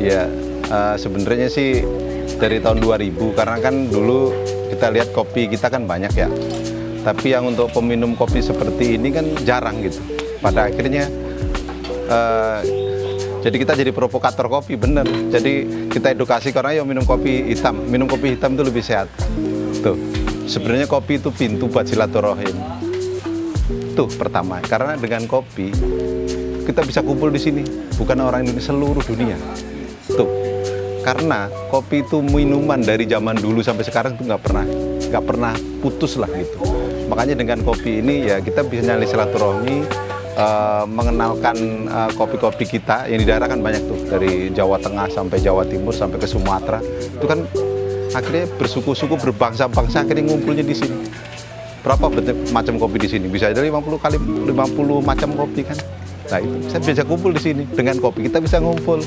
Ya, sebenarnya sih dari tahun 2000, karena kan dulu kita lihat kopi kita kan banyak ya, tapi yang untuk peminum kopi seperti ini kan jarang gitu. Pada akhirnya jadi kita jadi provokator kopi, bener. Jadi kita edukasi, karena ya minum kopi hitam itu lebih sehat. Tuh, sebenarnya kopi itu pintu buat silaturahim. Tuh pertama, karena dengan kopi kita bisa kumpul di sini, bukan orang Indonesia, seluruh dunia. Tuh. Karena kopi itu minuman dari zaman dulu sampai sekarang itu nggak pernah putus lah gitu. Makanya dengan kopi ini ya kita bisa nyali silaturahmi, mengenalkan kopi-kopi kita yang di daerah kan banyak tuh, dari Jawa Tengah sampai Jawa Timur sampai ke Sumatera. Itu kan akhirnya bersuku-suku, berbangsa-bangsa akhirnya ngumpulnya di sini. Berapa macam kopi di sini? Bisa ada 50 macam kopi kan. Nah, itu saya bisa kumpul di sini. Dengan kopi kita bisa ngumpul.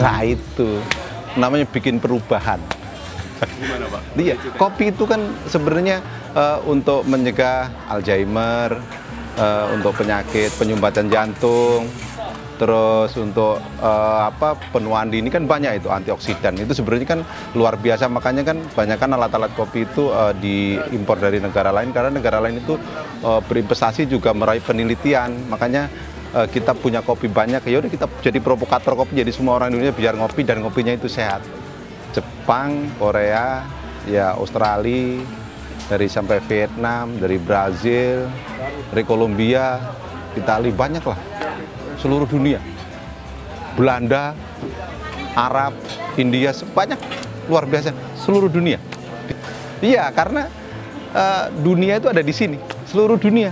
Nah itu namanya bikin perubahan. Gimana, Pak? Iya, kopi itu kan sebenarnya untuk mencegah Alzheimer, untuk penyakit penyumbatan jantung, terus untuk penuaan dini kan banyak itu antioksidan. Itu sebenarnya kan luar biasa, makanya kan banyak kan alat-alat kopi itu diimpor dari negara lain, karena negara lain itu berinvestasi juga meraih penelitian. Makanya kita punya kopi banyak, ya udah kita jadi provokator kopi, jadi semua orang Indonesia biar ngopi dan ngopinya itu sehat. Jepang, Korea, ya Australia, dari sampai Vietnam, dari Brazil, dari Kolombia, Italia, banyak lah, seluruh dunia, Belanda, Arab, India, banyak, luar biasa, seluruh dunia. Iya, karena dunia itu ada di sini, seluruh dunia.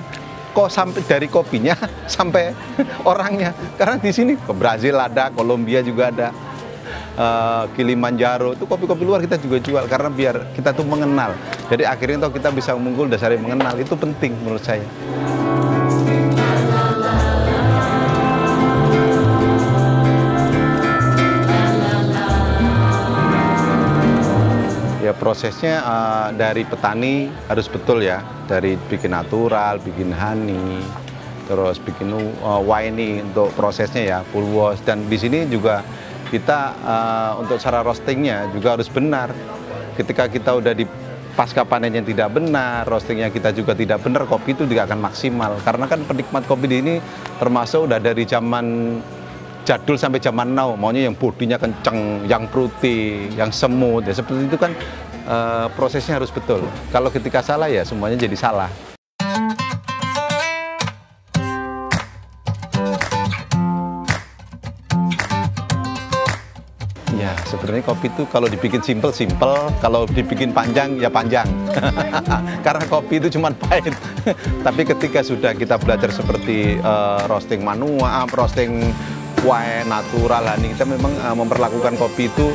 Kok sampai dari kopinya sampai orangnya, karena di sini ke Brazil ada, Kolombia juga ada, Kilimanjaro itu kopi-kopi luar kita juga jual, karena biar kita tuh mengenal. Jadi akhirnya kita bisa mengunggul dasar mengenal, itu penting menurut saya. Ya, prosesnya dari petani harus betul ya, dari bikin natural, bikin honey, terus bikin winey untuk prosesnya ya, full wash. Dan di sini juga kita untuk cara roastingnya juga harus benar. Ketika kita udah di pasca panennya tidak benar, roastingnya kita juga tidak benar, kopi itu tidak akan maksimal. Karena kan penikmat kopi di ini termasuk udah dari zaman jadul sampai zaman now, maunya yang bodinya kenceng, yang fruity, yang semut, ya seperti itu kan. Prosesnya harus betul, kalau ketika salah ya semuanya jadi salah. Ya sebenarnya kopi itu kalau dibikin simple, kalau dibikin panjang ya panjang. Karena kopi itu cuma pahit. Tapi ketika sudah kita belajar seperti roasting manual, roasting wine, natural, honey, kita memang memperlakukan kopi itu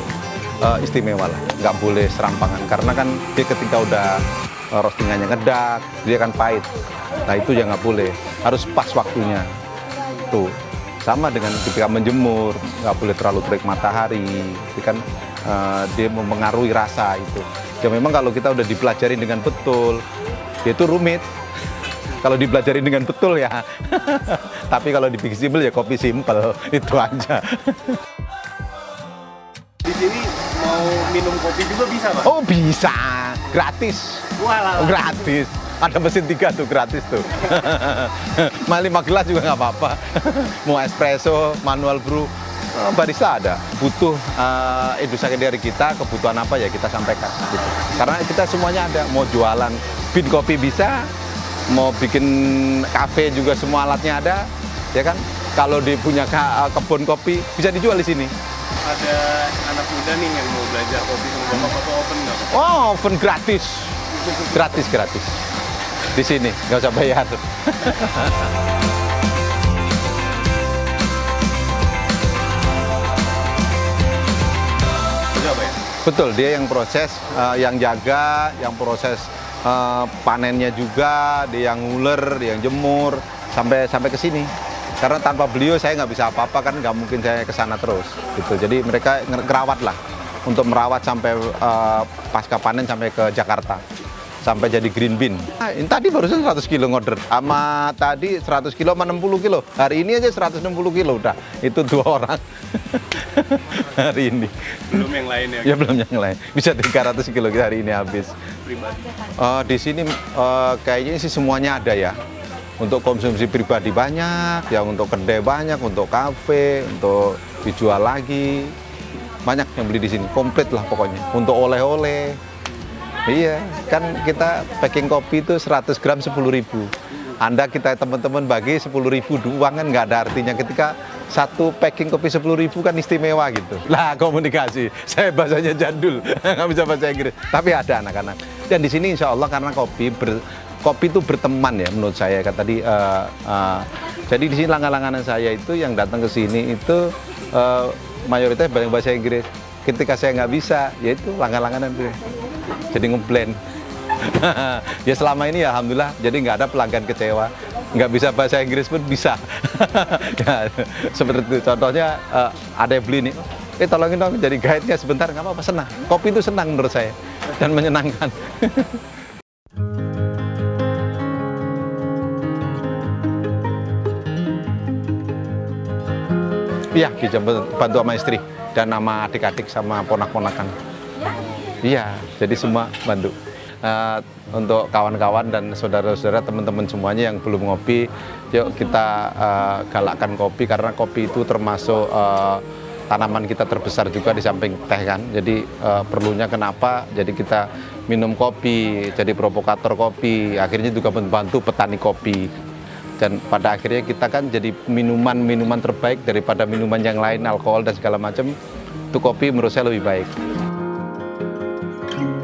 istimewa lah, nggak boleh serampangan, karena kan dia ketika udah roastingannya ngedak, dia kan pahit. Nah itu ya nggak boleh, harus pas waktunya. Tuh, sama dengan ketika menjemur, nggak boleh terlalu terik matahari, dia kan dia mempengaruhi rasa itu. Ya memang kalau kita udah dipelajari dengan betul, itu rumit. Kalau dipelajari dengan betul ya, tapi kalau dibikin simpel ya kopi simpel, itu aja. Di sini mau minum kopi juga bisa, Pak? Oh bisa, gratis. Walau. Gratis, ada mesin 3 tuh, gratis tuh. Mau 5 gelas juga nggak apa-apa, mau espresso, manual brew, barista ada. Butuh edukasi dari kita, kebutuhan apa ya kita sampaikan. Gitu. Karena kita semuanya ada, mau jualan bin kopi bisa, mau bikin kafe juga semua alatnya ada, ya kan? Kalau dia punya kebun kopi bisa dijual di sini. Ada anak muda nih yang mau belajar kopi sama bapak-bapak, open nggak? Oh, open gratis, gratis di sini, nggak usah bayar. Betul, dia yang proses, yang jaga, yang proses. Panennya juga, dia yang nguler, dia yang jemur, sampai ke sini. Karena tanpa beliau saya nggak bisa apa-apa kan, nggak mungkin saya ke sana terus. Gitu. Jadi mereka ngerawat lah, untuk merawat sampai pasca panen sampai ke Jakarta. sampai jadi green bean. Nah, ini tadi barusan 100 kilo order, sama tadi 100 kilo sama 60 kilo. Hari ini aja 160 kilo udah, itu 2 orang. Hari ini. Belum yang lain ya? Ya belum yang lain, bisa 300 kilo hari ini habis. Di sini kayaknya sih semuanya ada ya. Untuk konsumsi pribadi banyak, ya untuk kedai banyak, untuk kafe, untuk dijual lagi. Banyak yang beli di sini, komplit lah pokoknya. Untuk oleh-oleh. Iya, kan kita packing kopi itu 100 gram 10.000. Anda kita teman-teman bagi 10.000 doang kan nggak ada artinya. Ketika satu packing kopi 10.000 kan istimewa gitu. Lah komunikasi, saya bahasanya jadul, nggak bisa bahasa Inggris. Tapi ada anak-anak. Dan di sini insya Allah karena kopi itu berteman ya menurut saya. Kata tadi, jadi di sini langganan saya itu yang datang ke sini itu mayoritas banyak bahasa Inggris. Ketika saya nggak bisa, yaitu langganan gue. Jadi ngeblend. Ya selama ini ya alhamdulillah, jadi nggak ada pelanggan kecewa. Nggak bisa bahasa Inggris pun bisa. Nah, seperti itu. Contohnya ada yang beli nih. Tolongin dong jadi guide-nya sebentar, nggak apa-apa, senang. Kopi itu senang menurut saya dan menyenangkan. Iya, dibantu sama istri dan nama adik-adik sama ponak-ponakan. Iya, jadi semua bantu. Untuk kawan-kawan dan saudara-saudara, teman-teman semuanya yang belum ngopi, yuk kita galakkan kopi karena kopi itu termasuk tanaman kita terbesar juga di samping teh kan. Jadi perlunya kenapa? Jadi kita minum kopi, jadi provokator kopi, akhirnya juga membantu petani kopi. Dan pada akhirnya kita kan jadi minuman-minuman terbaik daripada minuman yang lain, alkohol dan segala macam. Itu kopi menurut saya lebih baik.